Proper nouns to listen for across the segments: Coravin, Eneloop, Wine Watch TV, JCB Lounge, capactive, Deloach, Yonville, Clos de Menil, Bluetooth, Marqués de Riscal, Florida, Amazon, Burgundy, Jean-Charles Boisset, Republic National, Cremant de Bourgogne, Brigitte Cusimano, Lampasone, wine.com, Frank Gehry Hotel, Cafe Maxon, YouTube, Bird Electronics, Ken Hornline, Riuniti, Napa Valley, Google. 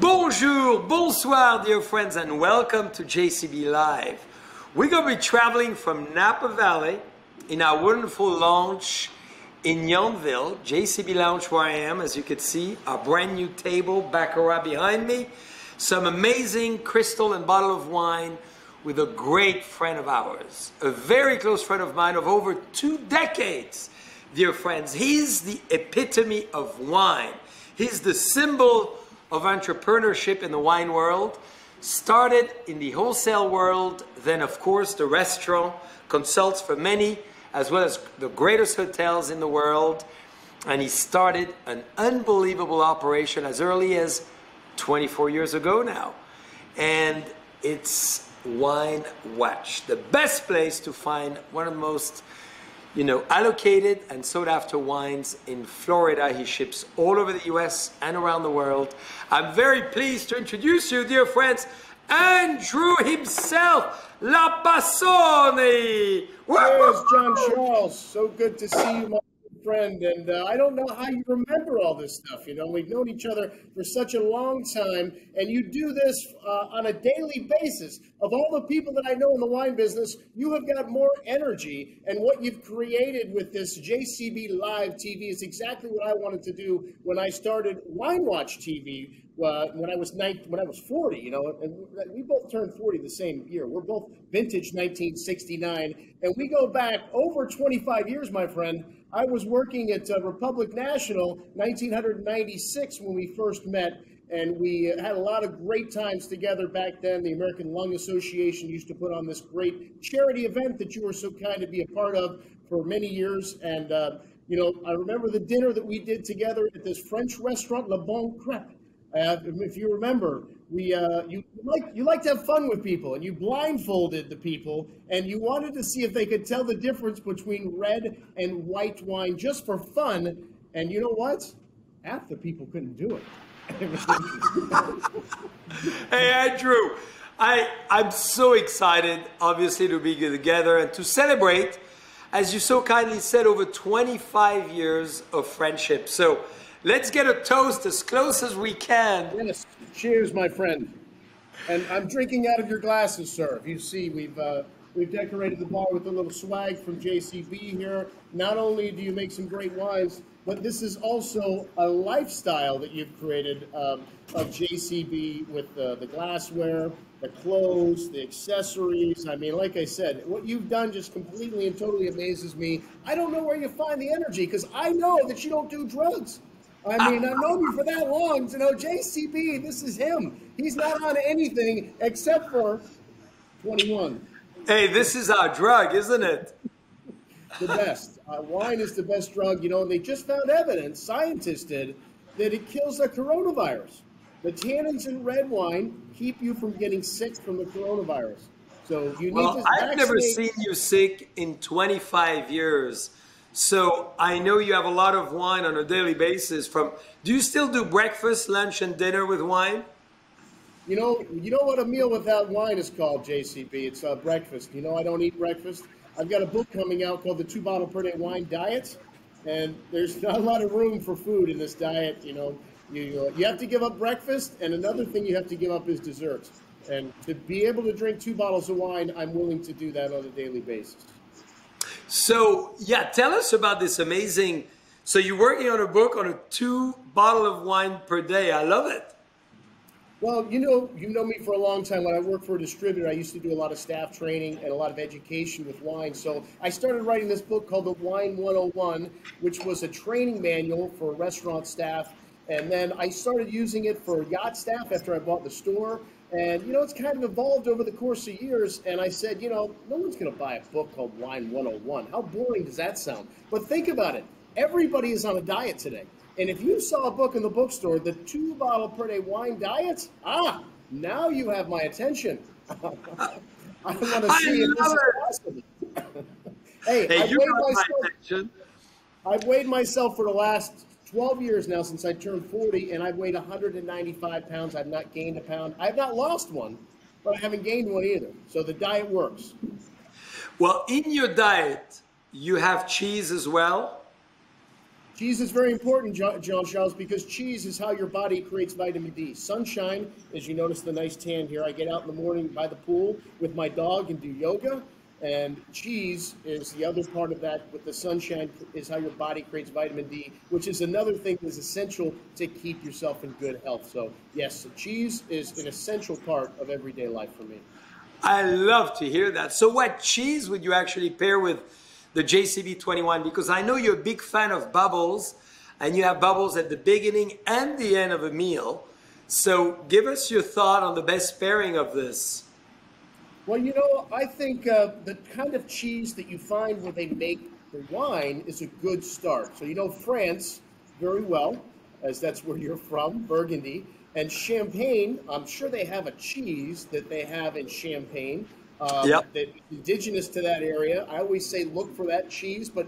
Bonjour, bonsoir, dear friends, and welcome to JCB Live. We're going to be traveling from Napa Valley in our wonderful lounge in Yonville, JCB Lounge, where I am. As you can see, our brand new table, Baccarat behind me, some amazing crystal and bottle of wine with a great friend of ours, a very close friend of mine of over 2 decades, dear friends. He's the epitome of wine. He's the symbol of entrepreneurship in the wine world. Started in the wholesale world, then of course the restaurant, consults for many, as well as the greatest hotels in the world. And he started an unbelievable operation as early as 24 years ago now. And it's Wine Watch, the best place to find one of the most, you know, allocated and sought after wines in Florida. He ships all over the US and around the world. I'm very pleased to introduce you, dear friends, Andrew himself, Lampasone. Where's John Charles? So good to see you, my friend. And I don't know how you remember all this stuff. You know, we've known each other for such a long time, and you do this on a daily basis. Of all the people that I know in the wine business, you have got more energy, and what you've created with this JCB Live TV is exactly what I wanted to do when I started Wine Watch TV when I was 40, you know, and we both turned 40 the same year. We're both vintage 1969, and we go back over 25 years, my friend. I was working at Republic National 1996 when we first met, and we had a lot of great times together back then. The American Lung Association used to put on this great charity event that you were so kind to be a part of for many years. And, you know, I remember the dinner that we did together at this French restaurant, Le Bon Crepe. If you remember, we you like to have fun with people, and you blindfolded the people, and you wanted to see if they could tell the difference between red and white wine just for fun. And you know what? Half the people couldn't do it. Hey, Andrew, I'm so excited, obviously, to be together and to celebrate, as you so kindly said, over 25 years of friendship. So let's get a toast as close as we can. Yes. Cheers, my friend. And I'm drinking out of your glasses, sir. If you see, we've decorated the bar with a little swag from JCB here. Not only do you make some great wines, but this is also a lifestyle that you've created of JCB with the glassware, the clothes, the accessories. I mean, like I said, what you've done just completely and totally amazes me. I don't know where you find the energy, because I know that you don't do drugs. I mean, I've known you for that long to know JCB, this is him. He's not on anything except for 21. Hey, this is our drug, isn't it? The best. Wine is the best drug. You know, they just found evidence, scientists did, that it kills the coronavirus. The tannins in red wine keep you from getting sick from the coronavirus. So you need to vaccinate. I've never seen you sick in 25 years. So I know you have a lot of wine on a daily basis. Do you still do breakfast, lunch, and dinner with wine? You know what a meal without wine is called, JCB. It's breakfast. You know, I don't eat breakfast. I've got a book coming out called The 2-Bottle-Per-Day Wine Diet, and there's not a lot of room for food in this diet. You know, you have to give up breakfast, and another thing you have to give up is dessert. And to be able to drink 2 bottles of wine, I'm willing to do that on a daily basis. So, yeah, tell us about this amazing, so you're working on a book on a 2 bottles of wine per day. I love it. Well, you know me for a long time. When I worked for a distributor, I used to do a lot of staff training and a lot of education with wine. So I started writing this book called The Wine 101, which was a training manual for restaurant staff. And then I started using it for yacht staff after I bought the store. And, you know, it's kind of evolved over the course of years. And I said, you know, no one's going to buy a book called Wine 101. How boring does that sound? But think about it. Everybody is on a diet today. And if you saw a book in the bookstore, the 2-bottle-per-day wine diet, now you have my attention. I want to see if this is possible. Hey, you got my attention. I've weighed myself for the last 12 years now since I turned 40, and I've weighed 195 pounds. I've not gained a pound. I've not lost one, but I haven't gained one either. So the diet works. Well, in your diet, you have cheese as well? Cheese is very important, Jean-Charles, because cheese is how your body creates vitamin D. Sunshine, as you notice the nice tan here, I get out in the morning by the pool with my dog and do yoga. And cheese is the other part of that with the sunshine is how your body creates vitamin D, which is another thing that is essential to keep yourself in good health. So yes, so cheese is an essential part of everyday life for me. I love to hear that. So what cheese would you actually pair with the JCB 21? Because I know you're a big fan of bubbles, and you have bubbles at the beginning and the end of a meal. So give us your thought on the best pairing of this. Well, you know, I think the kind of cheese that you find where they make the wine is a good start. So you know France very well, as that's where you're from, Burgundy. And Champagne, I'm sure they have a cheese that they have in Champagne that's indigenous to that area. I always say look for that cheese, but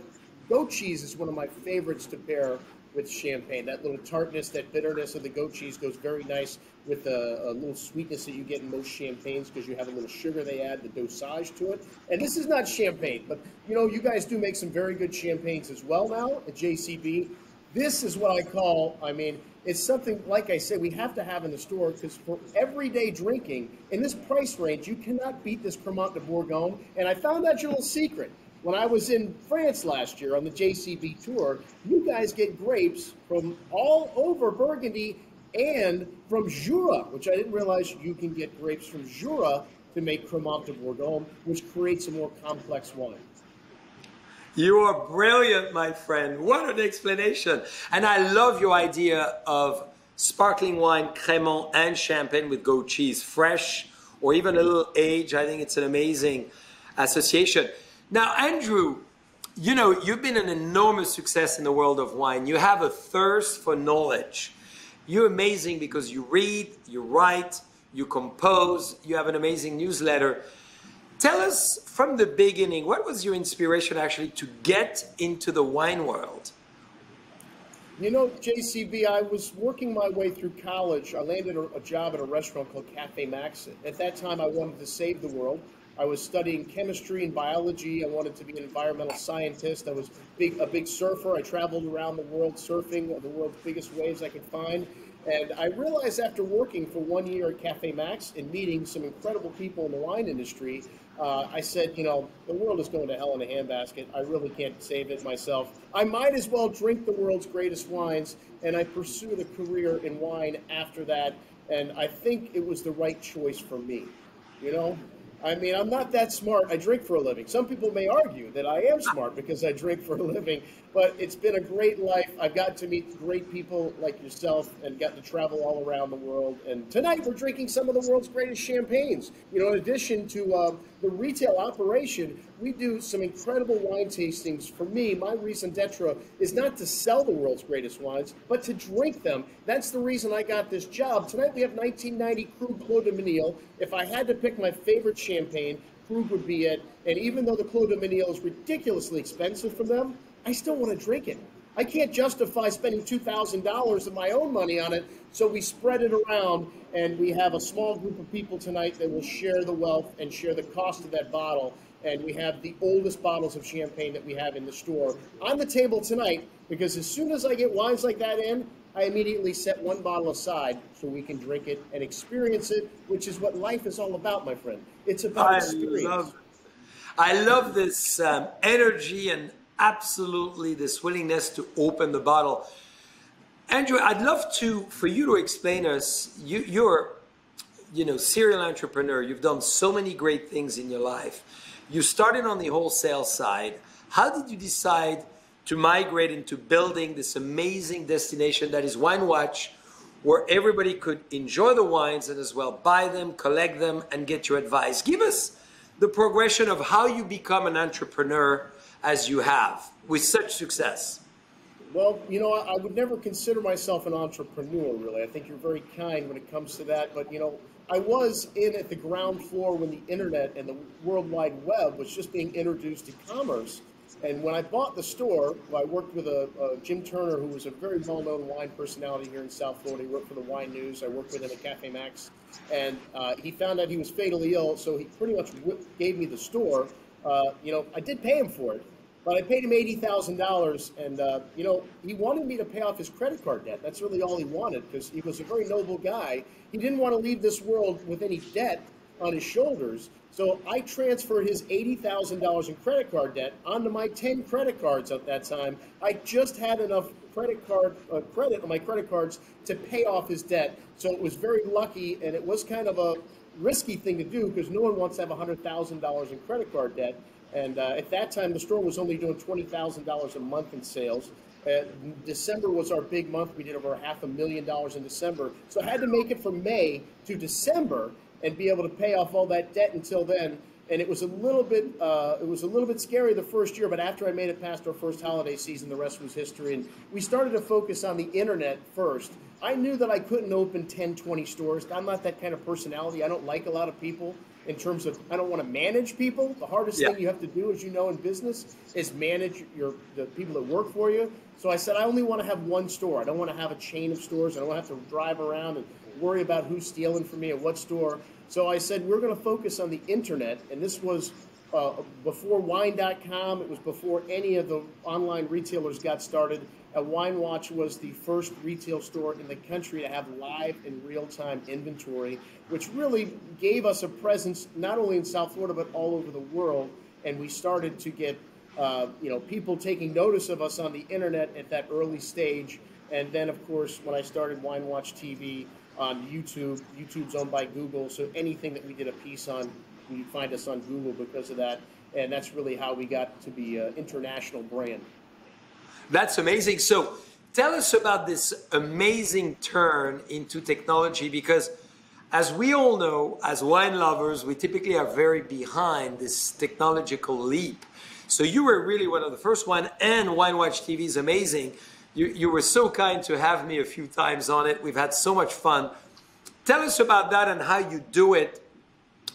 goat cheese is one of my favorites to pair with Champagne. That little tartness, that bitterness of the goat cheese goes very nice with a little sweetness that you get in most champagnes because you have a little sugar they add, the dosage to it. And this is not champagne, but you know, you guys do make some very good champagnes as well now at JCB. This is what I call, I mean, it's something, like I said, we have to have in the store because for everyday drinking, in this price range, you cannot beat this Cremant de Bourgogne. And I found out your little secret. When I was in France last year on the JCB tour, you guys get grapes from all over Burgundy and from Jura, which I didn't realize you can get grapes from Jura to make Cremant de Bourgogne, which creates a more complex wine. You are brilliant, my friend. What an explanation. And I love your idea of sparkling wine, Cremant and Champagne with goat cheese, fresh or even a little aged. I think it's an amazing association. Now, Andrew, you know, you've been an enormous success in the world of wine. You have a thirst for knowledge. You're amazing because you read, you write, you compose, you have an amazing newsletter. Tell us from the beginning, what was your inspiration actually to get into the wine world? You know, JCB, I was working my way through college. I landed a job at a restaurant called Cafe Maxon. At that time, I wanted to save the world. I was studying chemistry and biology. I wanted to be an environmental scientist. I was a big surfer. I traveled around the world surfing, the world's biggest waves I could find. And I realized after working for 1 year at Cafe Max and meeting some incredible people in the wine industry, I said, you know, the world is going to hell in a handbasket. I really can't save it myself. I might as well drink the world's greatest wines. And I pursued a career in wine after that. And I think it was the right choice for me, you know? I mean, I'm not that smart. I drink for a living. Some people may argue that I am smart because I drink for a living, but it's been a great life. I've got to meet great people like yourself and got to travel all around the world. And tonight we're drinking some of the world's greatest champagnes. You know, in addition to the retail operation, we do some incredible wine tastings. For me, my reason d'etre is not to sell the world's greatest wines, but to drink them. That's the reason I got this job. Tonight we have 1990 Cru Clos de Menil. If I had to pick my favorite champagne, Cru would be it. And even though the Clos de Menil is ridiculously expensive for them, I still want to drink it. I can't justify spending $2,000 of my own money on it, so we spread it around, and we have a small group of people tonight that will share the wealth and share the cost of that bottle. And we have the oldest bottles of champagne that we have in the store on the table tonight, because as soon as I get wines like that in, I immediately set one bottle aside so we can drink it and experience it, which is what life is all about, my friend. It's about experience. I love this energy and absolutely this willingness to open the bottle. Andrew, I'd love for you to explain us, you're serial entrepreneur. You've done so many great things in your life. You started on the wholesale side. How did you decide to migrate into building this amazing destination that is Wine Watch, where everybody could enjoy the wines and as well buy them, collect them, and get your advice? Give us the progression of how you become an entrepreneur as you have with such success. Well, you know, I would never consider myself an entrepreneur, really. I think you're very kind when it comes to that, but you know, I was in at the ground floor when the internet and the World Wide Web was just being introduced to commerce. And when I bought the store, I worked with Jim Turner, who was a very well-known wine personality here in South Florida. He worked for the Wine News. I worked with him at Cafe Max. And he found out he was fatally ill, so he pretty much gave me the store. You know, I did pay him for it, But I paid him $80,000, and you know, he wanted me to pay off his credit card debt. That's really all he wanted, because he was a very noble guy. He didn't want to leave this world with any debt on his shoulders. So I transferred his $80,000 in credit card debt onto my 10 credit cards at that time. I just had enough credit card credit on my credit cards to pay off his debt. So it was very lucky, and it was kind of a risky thing to do, because no one wants to have $100,000 in credit card debt. And at that time, the store was only doing $20,000 a month in sales. December was our big month. We did over $500,000 in December. So I had to make it from May to December and be able to pay off all that debt until then. And it was a little bit, scary the first year, but after I made it past our first holiday season, the rest was history. And we started to focus on the internet first. I knew that I couldn't open 10, 20 stores. I'm not that kind of personality. I don't like a lot of people. In terms of, I don't want to manage people. The hardest thing you have to do, as you know, in business is manage the people that work for you. So I said, I only want to have one store. I don't want to have a chain of stores. I don't want to have to drive around and worry about who's stealing from me at what store. So I said, we're going to focus on the internet. And this was before wine.com. It was before any of the online retailers got started. Wine Watch was the first retail store in the country to have live and real-time inventory, which really gave us a presence not only in South Florida but all over the world. And we started to get people taking notice of us on the internet at that early stage. And then, of course, when I started Wine Watch TV on YouTube, YouTube's owned by Google, so anything that we did a piece on, you'd find us on Google because of that. And that's really how we got to be an international brand. That's amazing. So tell us about this amazing turn into technology, because as we all know, as wine lovers, we typically are very behind this technological leap. So you were really one of the first one, and Wine Watch TV is amazing. You were so kind to have me a few times on it. We've had so much fun. Tell us about that and how you do it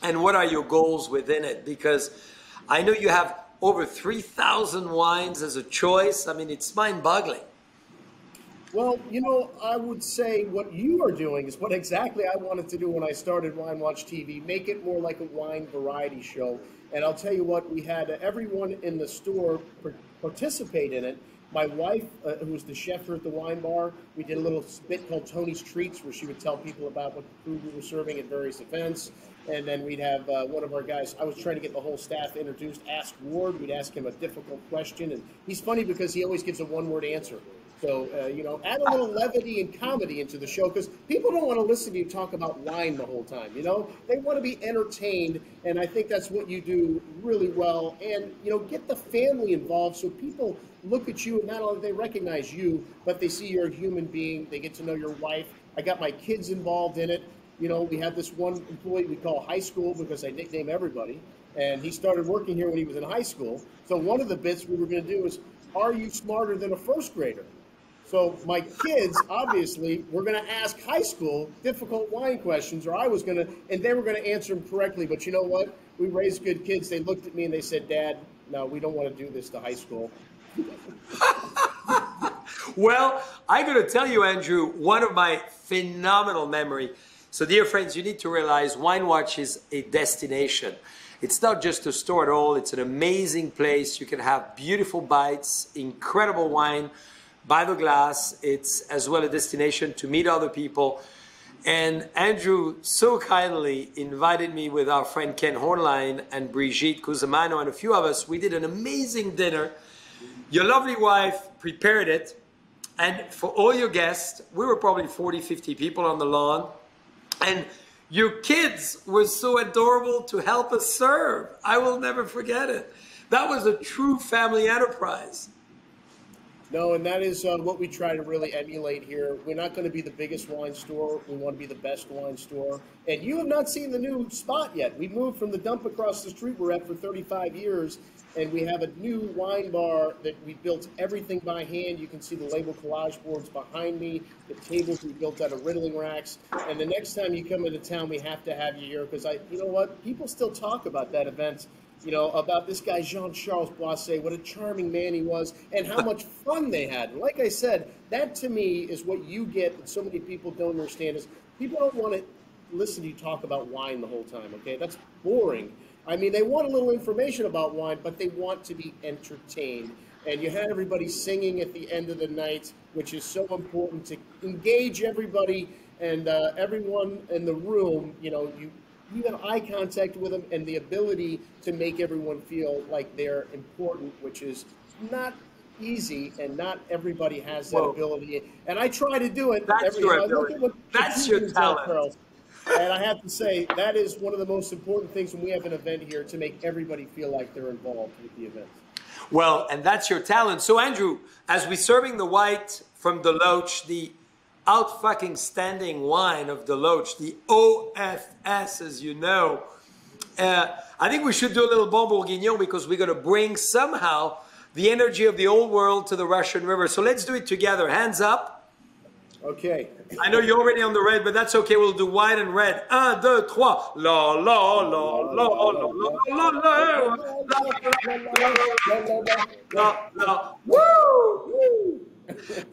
and what are your goals within it, because I know you have over 3,000 wines as a choice. I mean, it's mind-boggling. Well, you know, I would say what you are doing is what exactly I wanted to do when I started Wine Watch TV, make it more like a wine variety show. And I'll tell you what, we had everyone in the store participate in it. My wife, who was the chef here at the wine bar, we did a little bit called Tony's Treats, where she would tell people about what food we were serving at various events. And then we'd have one of our guys, I was trying to get the whole staff introduced, Ask Ward. We'd ask him a difficult question. And he's funny because he always gives a one-word answer. So, add a little levity and comedy into the show, because people don't want to listen to you talk about wine the whole time, you know? They want to be entertained, and I think that's what you do really well. And, get the family involved so people look at you, and not only they recognize you, but they see you're a human being. They get to know your wife. I got my kids involved in it. We have this one employee we call high school, because I nickname everybody, and he started working here when he was in high school. So one of the bits we were going to do is, are you smarter than a first grader? So my kids, obviously, were going to ask high school difficult wine questions, or I was going to, and they were going to answer them correctly. But you know what? We raised good kids. They looked at me and they said, Dad, no, we don't want to do this to high school. Well, I got to tell you, Andrew, one of my phenomenal memories. So dear friends, you need to realize Wine Watch is a destination. It's not just a store at all. It's an amazing place. You can have beautiful bites, incredible wine by the glass. It's as well a destination to meet other people. And Andrew so kindly invited me with our friend Ken Hornline and Brigitte Cusimano and a few of us. We did an amazing dinner. Your lovely wife prepared it. And for all your guests, we were probably 40, 50 people on the lawn. And your kids were so adorable to help us serve. I will never forget it. That was a true family enterprise. No, and that is what we try to really emulate here. We're not going to be the biggest wine store. We want to be the best wine store. And you have not seen the new spot yet. We moved from the dump across the street we're at for 35 years, and we have a new wine bar that we built everything by hand. You can see the label collage boards behind me, the tables we built out of riddling racks. And the next time you come into town, we have to have you here, because you know what? People still talk about that event. About this guy, Jean-Charles Boisset, what a charming man he was, and how much fun they had. And like I said, that to me is what you get that so many people don't understand, is people don't want to listen to you talk about wine the whole time, okay? That's boring. I mean, they want a little information about wine, but they want to be entertained. And you had everybody singing at the end of the night, which is so important to engage everybody and everyone in the room. You know, you have eye contact with them and the ability to make everyone feel like they're important, which is not easy, and not everybody has that ability. And I try to do it. That's your ability. That's your talent. And I have to say, that is one of the most important things when we have an event here, to make everybody feel like they're involved with the event. Well, and that's your talent. So, Andrew, as we're serving the white from Deloach, the out-fucking-standing wine of Deloach, the O.F.S., as you know, I think we should do a little Bon Bourguignon, because we're going to bring somehow the energy of the old world to the Russian River. So let's do it together. Hands up. Okay. I know you're already on the red, but that's okay. We'll do white and red. Un, deux, trois. La, la, la, la, la, la, la, la, la, la, la, woo!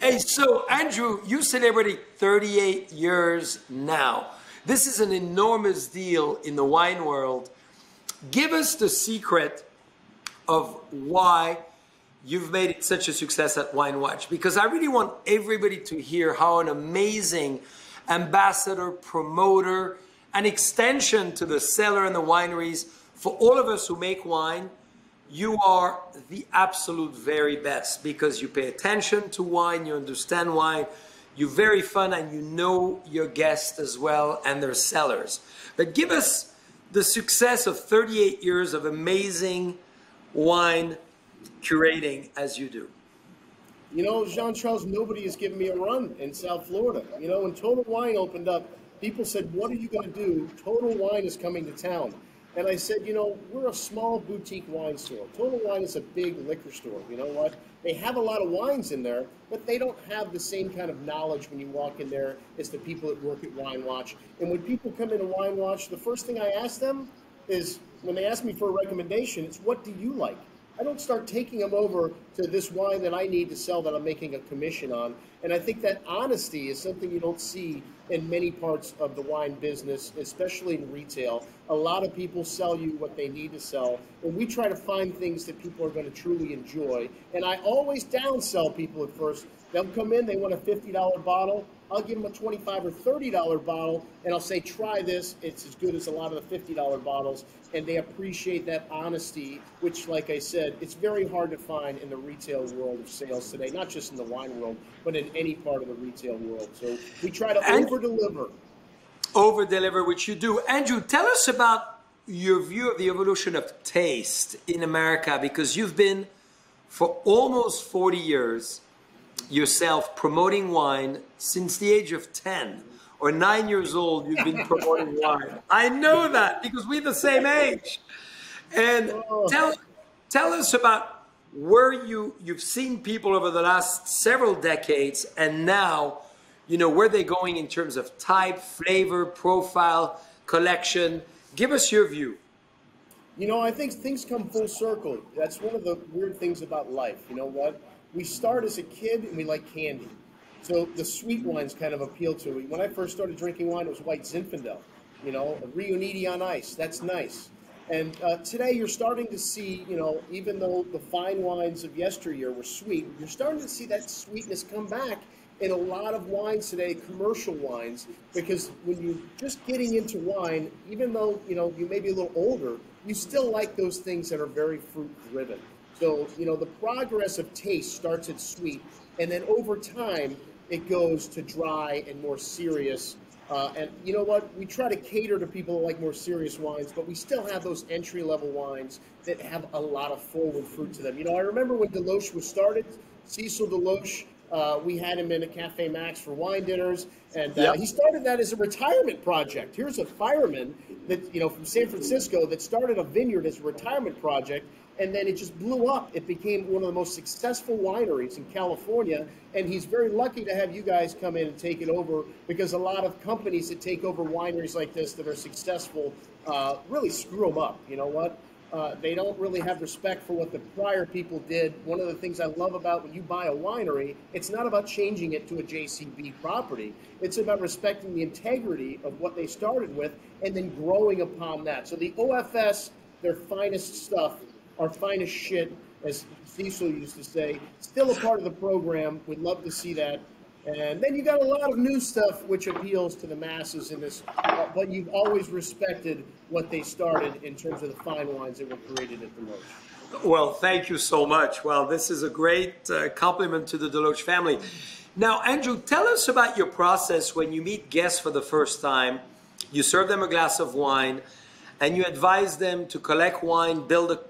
Hey, so Andrew, you celebrated 38 years now. This is an enormous deal in the wine world. Give us the secret of why you've made it such a success at Wine Watch, because I really want everybody to hear how an amazing ambassador, promoter, an extension to the cellar and the wineries, for all of us who make wine, you are the absolute very best, because you pay attention to wine, you understand wine, you're very fun, and you know your guests as well and their cellars. But give us the success of 38 years of amazing wine curating as you do. You know, Jean-Charles, nobody has given me a run in South Florida. You know, when Total Wine opened up, people said, what are you going to do? Total Wine is coming to town. And I said, you know, we're a small boutique wine store. Total Wine is a big liquor store. You know what? They have a lot of wines in there, but they don't have the same kind of knowledge when you walk in there as the people that work at Wine Watch. And when people come into Wine Watch, the first thing I ask them is, when they ask me for a recommendation, it's what do you like? I don't start taking them over to this wine that I need to sell that I'm making a commission on. And I think that honesty is something you don't see in many parts of the wine business, especially in retail. A lot of people sell you what they need to sell. And we try to find things that people are going to truly enjoy. And I always downsell people at first. They'll come in, they want a $50 bottle. I'll give them a $25 or $30 bottle, and I'll say, try this. It's as good as a lot of the $50 bottles, and they appreciate that honesty, which, like I said, it's very hard to find in the retail world of sales today, not just in the wine world, but in any part of the retail world. So we try to over-deliver. Over-deliver, which you do. Andrew, tell us about your view of the evolution of taste in America, because you've been, for almost 40 years, yourself promoting wine since the age of 10 or 9 years old. You've been promoting wine. I know that because we're the same age. And tell us about where you've seen people over the last several decades, and now, you know, where they're going in terms of type, flavor, profile, collection. Give us your view. You know, I think things come full circle. That's one of the weird things about life. You know what? We start as a kid and we like candy. So the sweet wines kind of appeal to me. When I first started drinking wine, it was white Zinfandel, you know, Riuniti on ice. That's nice. And today you're starting to see, you know, even though the fine wines of yesteryear were sweet, you're starting to see that sweetness come back in a lot of wines today, commercial wines, because when you're just getting into wine, even though, you know, you may be a little older, you still like those things that are very fruit driven. So, you know, the progress of taste starts at sweet, and then over time, it goes to dry and more serious. And you know what? We try to cater to people who like more serious wines, but we still have those entry-level wines that have a lot of forward fruit to them. You know, I remember when Deloach was started, Cecil Deloach, we had him in a Cafe Max for wine dinners, and he started that as a retirement project. Here's a fireman that, you know, from San Francisco that started a vineyard as a retirement project, and then it just blew up. It became one of the most successful wineries in California, and he's very lucky to have you guys come in and take it over, because a lot of companies that take over wineries like this that are successful really screw them up. You know what? They don't really have respect for what the prior people did. One of the things I love about when you buy a winery, it's not about changing it to a JCB property. It's about respecting the integrity of what they started with and then growing upon that. So the OFS, their finest stuff, our finest shit, as Cecil used to say. Still a part of the program. We'd love to see that. And then you got a lot of new stuff which appeals to the masses in this, but you've always respected what they started in terms of the fine wines that were created at Deloach. Well, thank you so much. Well, this is a great compliment to the Deloach family. Now, Andrew, tell us about your process when you meet guests for the first time. You serve them a glass of wine, and you advise them to collect wine, build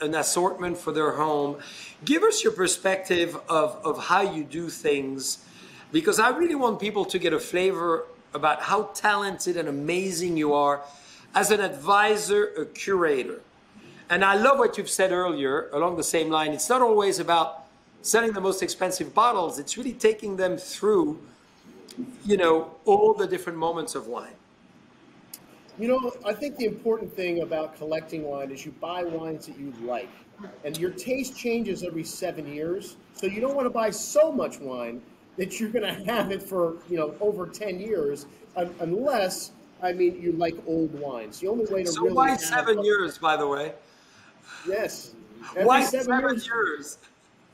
an assortment for their home. Give us your perspective of how you do things, because I really want people to get a flavor about how talented and amazing you are as an advisor, a curator. And I love what you've said earlier along the same line. It's not always about selling the most expensive bottles. It's really taking them through, you know, all the different moments of wine. You know, I think the important thing about collecting wine is you buy wines that you like, and your taste changes every 7 years. So you don't want to buy so much wine that you're going to have it for, you know, over 10 years, unless, I mean, you like old wines. The only way to really why 7 years, by the way? Yes. Why 7 years?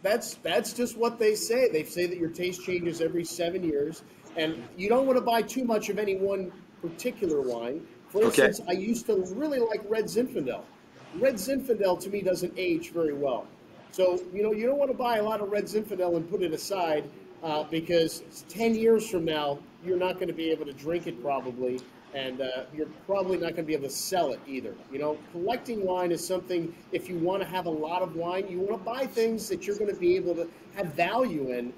That's just what they say. They say that your taste changes every 7 years, and you don't want to buy too much of any one particular wine. For instance, I used to really like Red Zinfandel. Red Zinfandel, to me, doesn't age very well. So, you know, you don't want to buy a lot of Red Zinfandel and put it aside because 10 years from now, you're not going to be able to drink it probably, and you're probably not going to be able to sell it either. You know, collecting wine is something, if you want to have a lot of wine, you want to buy things that you're going to be able to have value in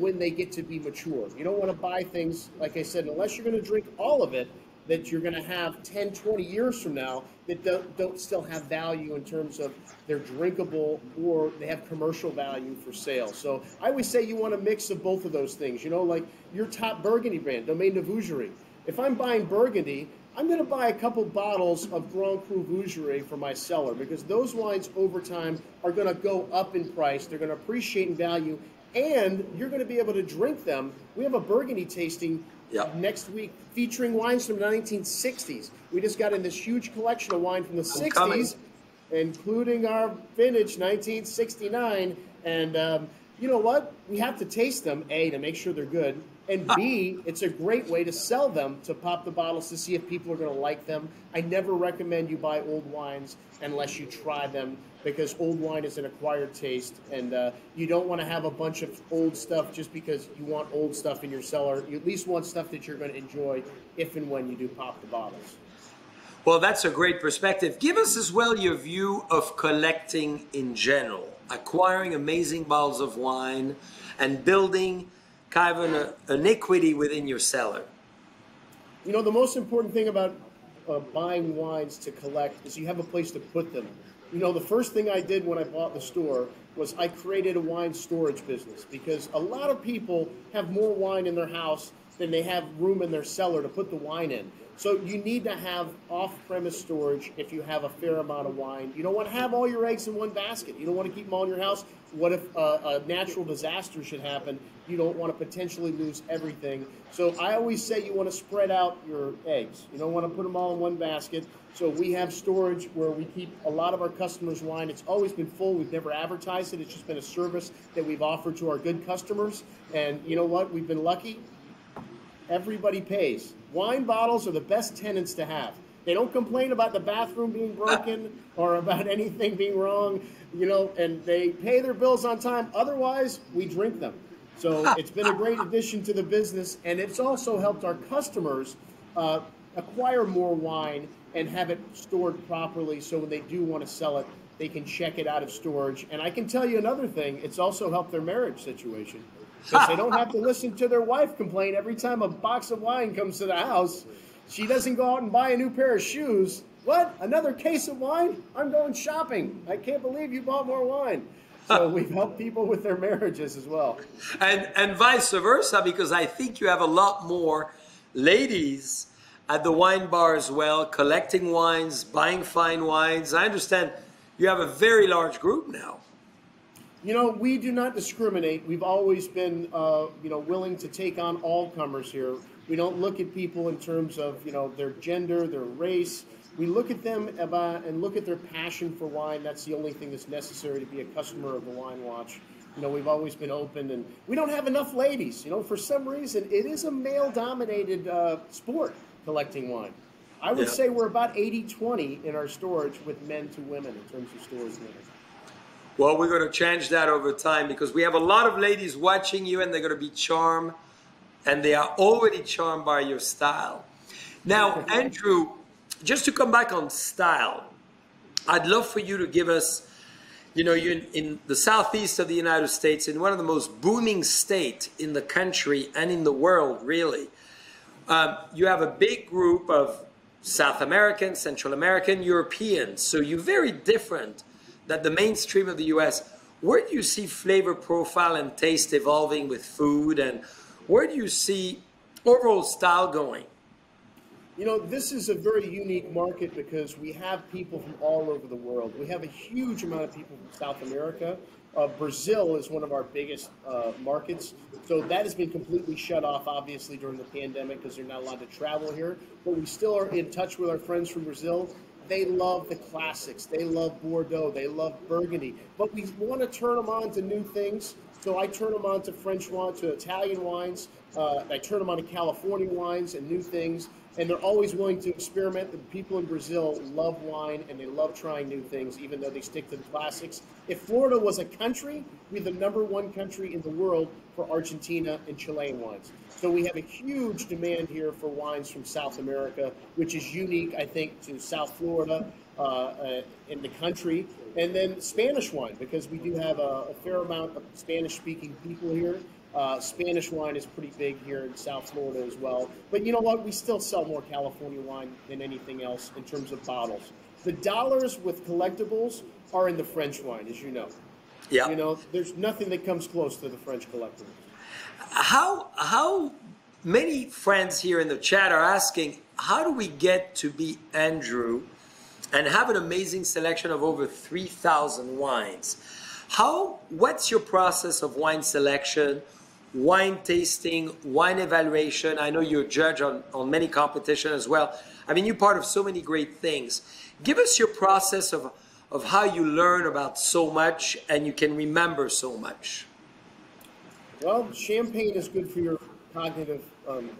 when they get to be mature. You don't want to buy things, like I said, unless you're going to drink all of it, that you're going to have 10, 20 years from now that don't still have value in terms of they're drinkable or they have commercial value for sale. So I always say you want a mix of both of those things. You know, like your top Burgundy brand, Domaine de Vougeot. If I'm buying Burgundy, I'm going to buy a couple bottles of Grand Cru Vougeot for my cellar because those wines over time are going to go up in price. They're going to appreciate in value, and you're going to be able to drink them. We have a Burgundy tasting next week featuring wines from the 1960s. We just got in this huge collection of wine from the 60s, including our vintage 1969. And you know what? We have to taste them, A, to make sure they're good, and B, it's a great way to sell them, to pop the bottles to see if people are going to like them. I never recommend you buy old wines unless you try them, because old wine is an acquired taste, and you don't want to have a bunch of old stuff just because you want old stuff in your cellar. You at least want stuff that you're going to enjoy if and when you do pop the bottles. Well, that's a great perspective. Give us as well your view of collecting in general, acquiring amazing bottles of wine and building kind of an equity within your cellar. You know, the most important thing about buying wines to collect is you have a place to put them. You know, the first thing I did when I bought the store was I created a wine storage business, because a lot of people have more wine in their house than they have room in their cellar to put the wine in. So you need to have off-premise storage if you have a fair amount of wine. You don't want to have all your eggs in one basket. You don't want to keep them all in your house. What if a natural disaster should happen? You don't want to potentially lose everything. So I always say you want to spread out your eggs. You don't want to put them all in one basket. So we have storage where we keep a lot of our customers' wine. It's always been full. We've never advertised it. It's just been a service that we've offered to our good customers. And you know what? We've been lucky. Everybody pays. Wine bottles are the best tenants to have. They don't complain about the bathroom being broken or about anything being wrong, you know, and they pay their bills on time. Otherwise, we drink them. So it's been a great addition to the business, and it's also helped our customers acquire more wine and have it stored properly, so when they do want to sell it, they can check it out of storage. And I can tell you another thing, it's also helped their marriage situation, because they don't have to listen to their wife complain every time a box of wine comes to the house. She doesn't go out and buy a new pair of shoes. What? Another case of wine? I'm going shopping. I can't believe you bought more wine. So we've helped people with their marriages as well. And vice versa, because I think you have a lot more ladies at the wine bar as well, collecting wines, buying fine wines. I understand you have a very large group now. You know, we do not discriminate. We've always been, you know, willing to take on all comers here. We don't look at people in terms of, you know, their gender, their race, We look at them and look at their passion for wine. That's the only thing that's necessary to be a customer of the Wine Watch. You know, we've always been open, and we don't have enough ladies. You know, for some reason, it is a male-dominated sport, collecting wine. I would say we're about 80-20 in our storage with men to women in terms of stores. Well, we're going to change that over time because we have a lot of ladies watching you, and they're going to be charmed, and they are already charmed by your style. Now, Andrew, just to come back on style, I'd love for you to give us, you know, you're in the southeast of the United States, in one of the most booming states in the country and in the world, really. You have a big group of South American, Central American, Europeans. So you're very different than the mainstream of the U.S. Where do you see flavor profile and taste evolving with food? And where do you see overall style going? You know, this is a very unique market because we have people from all over the world. We have a huge amount of people from South America. Brazil is one of our biggest markets. So that has been completely shut off, obviously, during the pandemic because they're not allowed to travel here. But we still are in touch with our friends from Brazil. They love the classics. They love Bordeaux. They love Burgundy. But we want to turn them on to new things. So I turn them on to French wine, to Italian wines. I turn them on to California wines and new things. And they're always willing to experiment. The people in Brazil love wine, and they love trying new things, even though they stick to the classics. If Florida was a country, we're the #1 country in the world for Argentina and Chilean wines. So we have a huge demand here for wines from South America, which is unique, I think, to South Florida in the country. And then Spanish wine, because we do have a fair amount of Spanish-speaking people here. Spanish wine is pretty big here in South Florida as well. But you know what? We still sell more California wine than anything else in terms of bottles. The dollars with collectibles are in the French wine, as you know. Yeah. You know, there's nothing that comes close to the French collectibles. How many friends here in the chat are asking, how do we get to be Andrew and have an amazing selection of over 3,000 wines? What's your process of wine selection, wine tasting, wine evaluation? I know you're a judge on many competitions as well. I mean, you're part of so many great things. Give us your process of how you learn about so much and you can remember so much. Well, champagne is good for your cognitive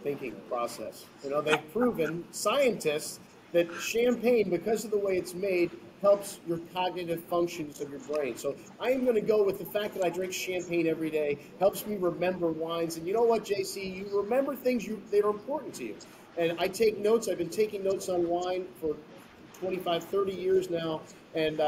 thinking process. You know, they've proven, scientists, that champagne, because of the way it's made, helps your cognitive functions of your brain. So I am going to go with the fact that I drink champagne every day, helps me remember wines. And you know what, JC, you remember things that are important to you. And I take notes. I've been taking notes on wine for 25, 30 years now. And,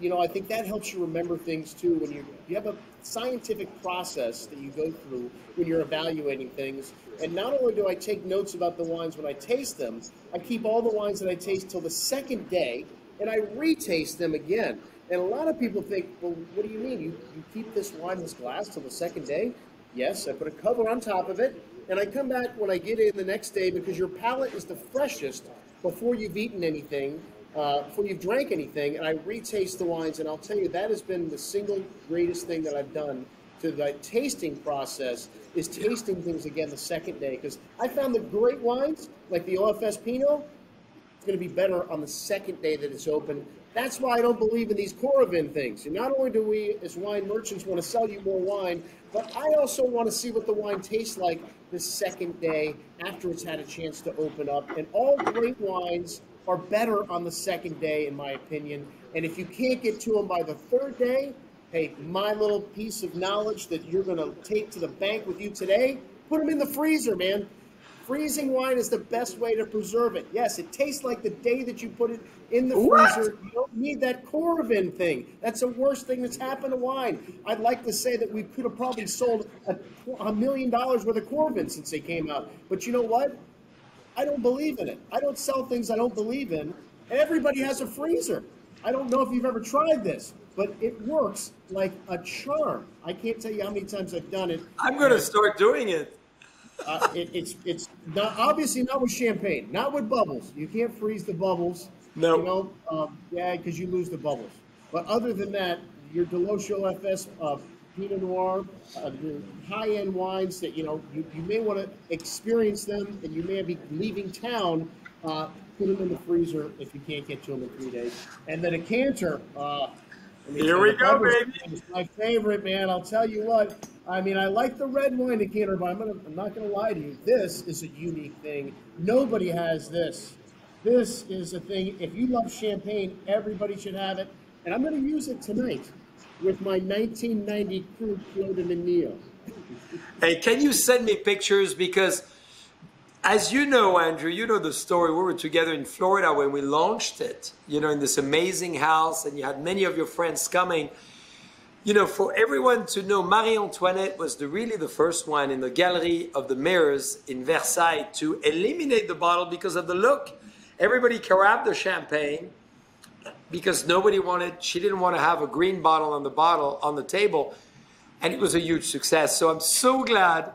you know, I think that helps you remember things, too. When you have a scientific process that you go through when you're evaluating things. And not only do I take notes about the wines when I taste them, I keep all the wines that I taste till the second day, and I retaste them again. And a lot of people think, well, what do you mean? You keep this wine in this glass till the second day? Yes, I put a cover on top of it, and I come back when I get in the next day because your palate is the freshest before you've eaten anything, before you've drank anything, and I retaste the wines. And I'll tell you, that has been the single greatest thing that I've done to the tasting process, is tasting things again the second day. Because I found the great wines, like the O.F.S. Pinot, going to be better on the second day that it's open. That's why I don't believe in these Coravin things. And not only do we, as wine merchants, want to sell you more wine, but I also want to see what the wine tastes like the second day after it's had a chance to open up. And all great wines are better on the second day, in my opinion. And if you can't get to them by the third day, hey, my little piece of knowledge that you're going to take to the bank with you today, put them in the freezer, man. Freezing wine is the best way to preserve it. Yes, it tastes like the day that you put it in the freezer. You don't need that Coravin thing. That's the worst thing that's happened to wine. I'd like to say that we could have probably sold $1 million worth of Coravin since they came out. But you know what? I don't believe in it. I don't sell things I don't believe in. Everybody has a freezer. I don't know if you've ever tried this, but it works like a charm. I can't tell you how many times I've done it. I'm going to start doing it. It's not, obviously not with champagne, not with bubbles. You can't freeze the bubbles. No. You know, yeah, because you lose the bubbles. But other than that, your Deloach O.F.S. Pinot Noir, your high-end wines that, you know, you may want to experience them, and you may be leaving town Put them in the freezer if you can't get to them in 3 days. And then a decanter. Here we go, baby. It's my favorite, man. I'll tell you what. I mean, I like the red wine decanter, but I'm not going to lie to you. This is a unique thing. Nobody has this. This is a thing. If you love champagne, everybody should have it. And I'm going to use it tonight with my 1990 Cru Clos de Menil. Hey, can you send me pictures? Because as you know, Andrew, you know the story. We were together in Florida when we launched it, you know, in this amazing house, and you had many of your friends coming. You know, for everyone to know, Marie Antoinette was really the first one in the Gallery of the Mirrors in Versailles to eliminate the bottle because of the look. Everybody caraffed the champagne because nobody wanted, she didn't want to have a green bottle on the table. And it was a huge success. So I'm so glad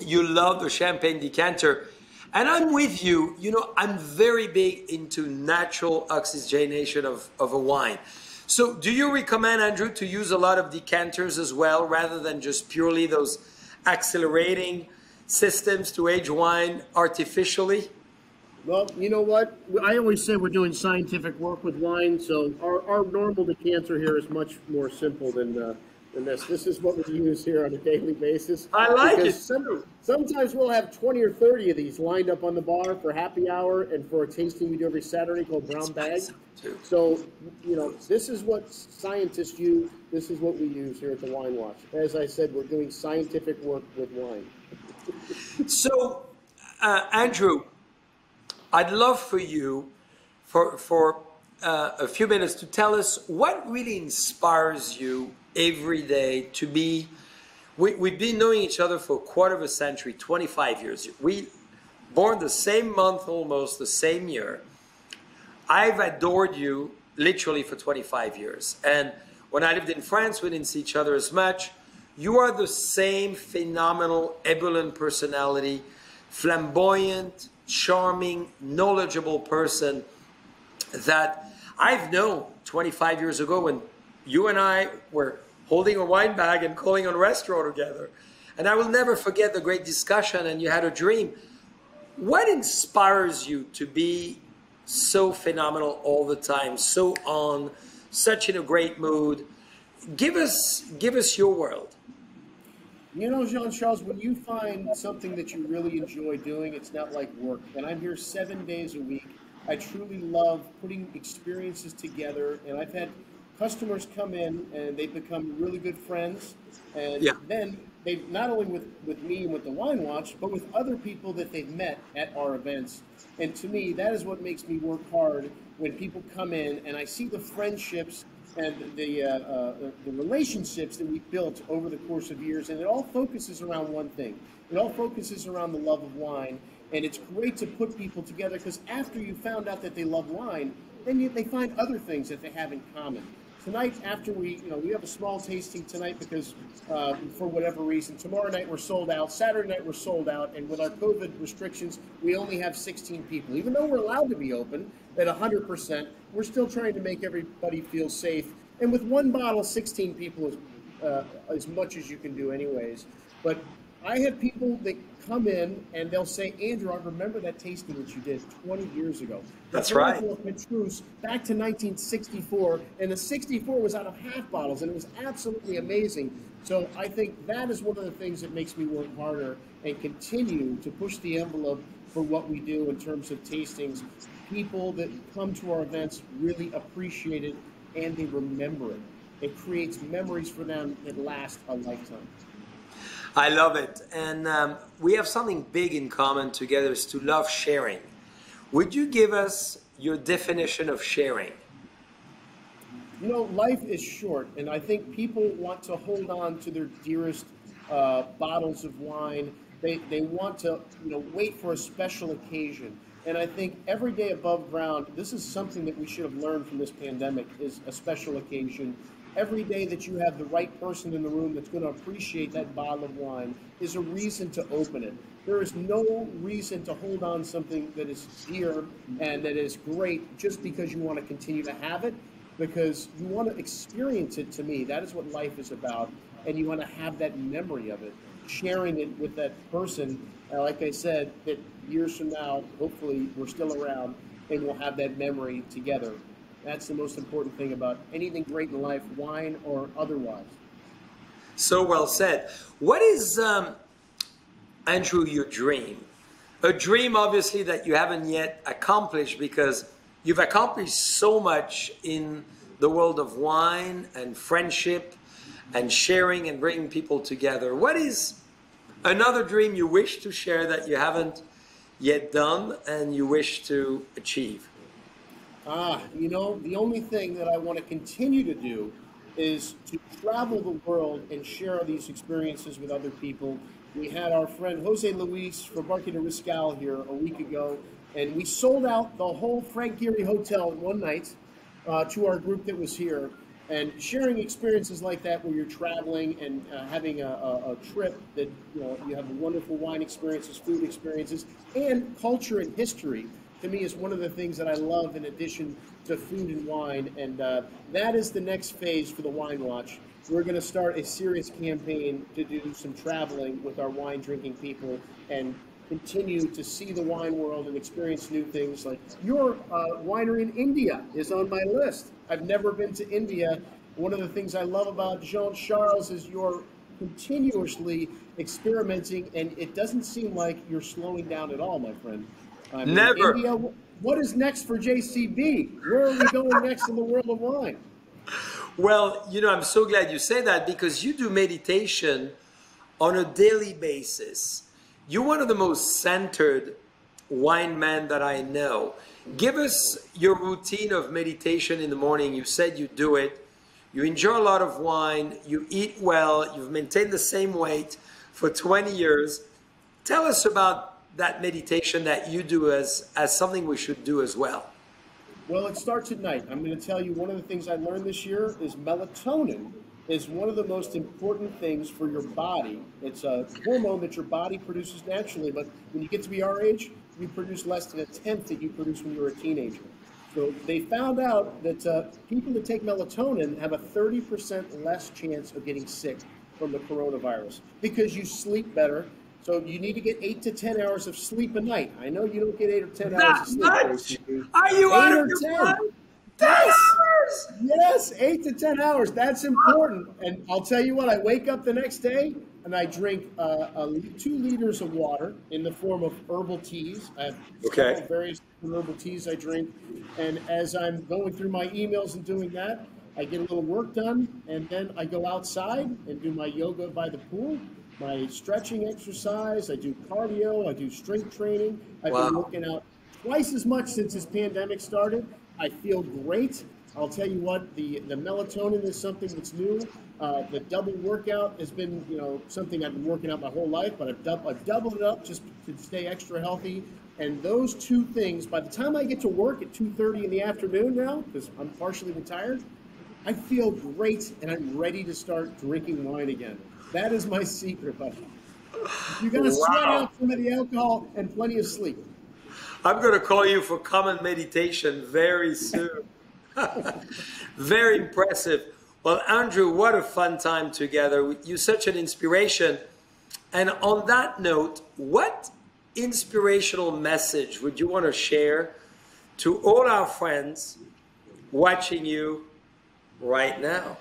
you love the champagne decanter. And I'm with you. You know, I'm very big into natural oxygenation of a wine. So do you recommend, Andrew, to use a lot of decanters as well, rather than just purely those accelerating systems to age wine artificially? Well, you know what? I always say we're doing scientific work with wine. So our normal decanter here is much more simple than this. This is what we use here on a daily basis. I like it. Sometimes we'll have 20 or 30 of these lined up on the bar for happy hour and for a tasting we do every Saturday called Brown Bag. So, you know, this is what scientists use. This is what we use here at the Wine Watch. As I said, we're doing scientific work with wine. So, Andrew, I'd love for you for a few minutes to tell us what really inspires you every day to be, we've been knowing each other for a quarter of a century, 25 years. We born the same month, almost the same year. I've adored you literally for 25 years. And when I lived in France, we didn't see each other as much. You are the same phenomenal, ebullient personality, flamboyant, charming, knowledgeable person that I've known 25 years ago when you and I were holding a wine bag and calling on a restaurant together. And I will never forget the great discussion, and you had a dream. What inspires you to be so phenomenal all the time, so on, such in a great mood? Give us your world. You know, Jean-Charles, when you find something that you really enjoy doing, it's not like work. And I'm here 7 days a week. I truly love putting experiences together, and I've had customers come in and they become really good friends, and then they not only with me and with the Wine Watch, but with other people that they've met at our events. And to me, that is what makes me work hard, when people come in and I see the friendships and the relationships that we've built over the course of years, and it all focuses around one thing. It all focuses around the love of wine, and it's great to put people together, because after you found out that they love wine, then they find other things that they have in common. Tonight, after we have a small tasting tonight because for whatever reason, tomorrow night we're sold out, Saturday night we're sold out, and with our COVID restrictions, we only have 16 people. Even though we're allowed to be open at 100%, we're still trying to make everybody feel safe. And with one bottle, 16 people is as much as you can do anyways. But I have people that come in and they'll say, Andrew, I remember that tasting that you did 20 years ago. That's right. Petrus, back to 1964, and the 64 was out of half bottles, and it was absolutely amazing. So I think that is one of the things that makes me work harder and continue to push the envelope for what we do in terms of tastings. People that come to our events really appreciate it, and they remember it. It creates memories for them that last a lifetime. I love it. And we have something big in common together, is to love sharing. Would you give us your definition of sharing? You know, life is short, and I think people want to hold on to their dearest bottles of wine. They want to, you know, wait for a special occasion. And I think every day above ground, this is something that we should have learned from this pandemic, is a special occasion. Every day that you have the right person in the room that's going to appreciate that bottle of wine is a reason to open it. There is no reason to hold on something that is dear and that is great just because you want to continue to have it, because you want to experience it. To me, that is what life is about, and you want to have that memory of it. Sharing it with that person like I said, that years from now, hopefully we're still around and we'll have that memory together. That's the most important thing about anything great in life, wine or otherwise. So well said. What is, Andrew, your dream? A dream, obviously, that you haven't yet accomplished, because you've accomplished so much in the world of wine and friendship and sharing and bringing people together. What is another dream you wish to share that you haven't yet done and you wish to achieve? You know, the only thing that I want to continue to do is to travel the world and share these experiences with other people. We had our friend Jose Luis from Marqués de Riscal here a week ago, and we sold out the whole Frank Gehry Hotel in one night to our group that was here. And sharing experiences like that, where you're traveling and having a trip that, you know, you have wonderful wine experiences, food experiences, and culture and history, to me, is one of the things that I love in addition to food and wine. And that is the next phase for the Wine Watch. We're going to start a serious campaign to do some traveling with our wine drinking people and continue to see the wine world and experience new things. Like your winery in India is on my list. I've never been to India. One of the things I love about Jean-Charles is you're continuously experimenting, and it doesn't seem like you're slowing down at all, my friend. Never. India, what is next for JCB? Where are we going next in the world of wine? Well, you know, I'm so glad you say that, because you do meditation on a daily basis. You're one of the most centered wine men that I know. Give us your routine of meditation in the morning. You said you do it. You enjoy a lot of wine. You eat well. You've maintained the same weight for 20 years. Tell us about that meditation that you do as something we should do as well. Well, it starts at night. I'm going to tell you one of the things I learned this year is melatonin is one of the most important things for your body. It's a hormone that your body produces naturally, but when you get to be our age, you produce less than a tenth that you produce when you were a teenager. So they found out that people that take melatonin have a 30% less chance of getting sick from the coronavirus, because you sleep better. So you need to get 8 to 10 hours of sleep a night. I know you don't get 8 or 10 hours of sleep. Much? Are you out of your mind? Yes, 8 to 10 hours. That's important. And I'll tell you what, I wake up the next day and I drink 2 liters of water in the form of herbal teas. I have various herbal teas I drink. And as I'm going through my emails and doing that, I get a little work done, and then I go outside and do my yoga by the pool, my stretching exercise. I do cardio. I do strength training. I've been working out twice as much since this pandemic started. I feel great. I'll tell you what, the melatonin is something that's new. The double workout has been, you know, something I've been working out my whole life, but I've doubled it up just to stay extra healthy. And those two things, by the time I get to work at 2:30 in the afternoon now, because I'm partially retired, I feel great and I'm ready to start drinking wine again. That is my secret, buddy. You're going to sweat out some of the alcohol and plenty of sleep. I'm going to call you for common meditation very soon. Very impressive. Well, Andrew, what a fun time together. You're such an inspiration. And on that note, what inspirational message would you want to share to all our friends watching you right now?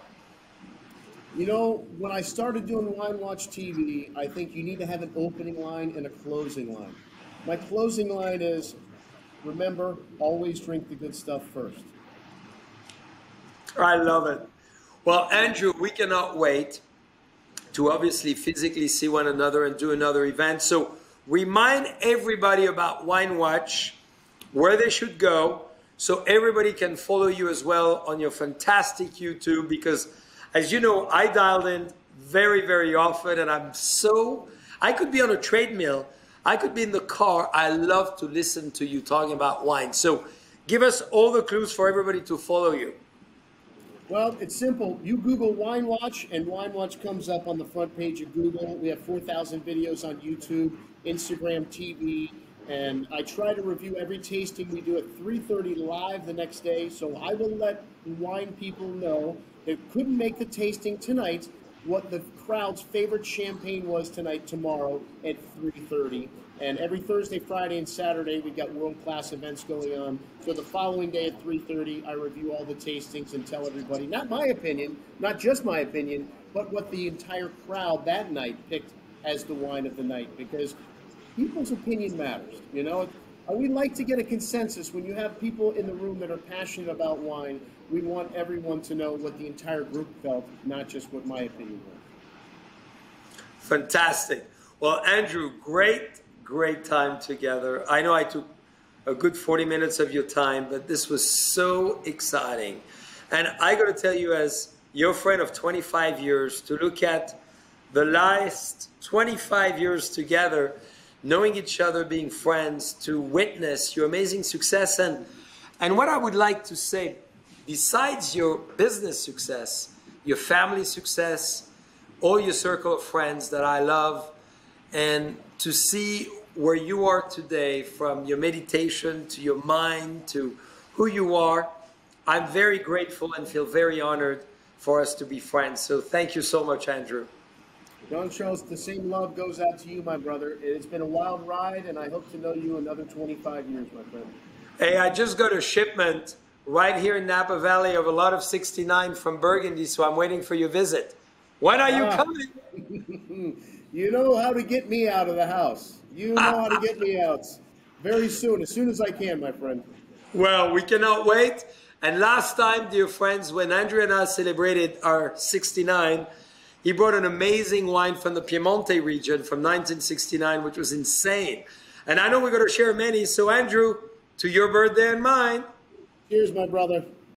You know, when I started doing Wine Watch TV, I think you need to have an opening line and a closing line. My closing line is, remember, always drink the good stuff first. I love it. Well, Andrew, we cannot wait to obviously physically see one another and do another event. So remind everybody about Wine Watch, where they should go, so everybody can follow you as well on your fantastic YouTube, because as you know, I dialed in very, very often, and I could be on a treadmill, I could be in the car. I love to listen to you talking about wine. So give us all the clues for everybody to follow you. Well, it's simple. You Google Wine Watch, and Wine Watch comes up on the front page of Google. We have 4,000 videos on YouTube, Instagram TV, and I try to review every tasting we do at 3:30 live the next day. So I will let wine people know that couldn't make the tasting tonight, what the crowd's favorite champagne was tonight, tomorrow at 3:30. And every Thursday, Friday, and Saturday, we've got world-class events going on. So the following day at 3:30, I review all the tastings and tell everybody, not my opinion, not just my opinion, but what the entire crowd that night picked as the wine of the night, because people's opinion matters, you know? We like to get a consensus. When you have people in the room that are passionate about wine, we want everyone to know what the entire group felt, not just what my opinion was. Fantastic. Well, Andrew, great time together. I know I took a good 40 minutes of your time, but this was so exciting. And I got to tell you, as your friend of 25 years, to look at the last 25 years together, knowing each other, being friends, to witness your amazing success. And what I would like to say, besides your business success, your family success, all your circle of friends that I love, and to see where you are today, from your meditation to your mind to who you are, I'm very grateful and feel very honored for us to be friends. So thank you so much, Andrew. Jean-Charles, the same love goes out to you, my brother. It's been a wild ride, and I hope to know you another 25 years, my friend. Hey, I just got a shipment right here in Napa Valley of a lot of 69 from Burgundy, so I'm waiting for your visit. When are you coming? You know how to get me out of the house. You know how to get me out. Very soon as I can, my friend. Well, we cannot wait. And last time, dear friends, when Andrew and I celebrated our 69, he brought an amazing wine from the Piemonte region from 1969, which was insane. And I know we're going to share many. So, Andrew, to your birthday and mine. Cheers, my brother.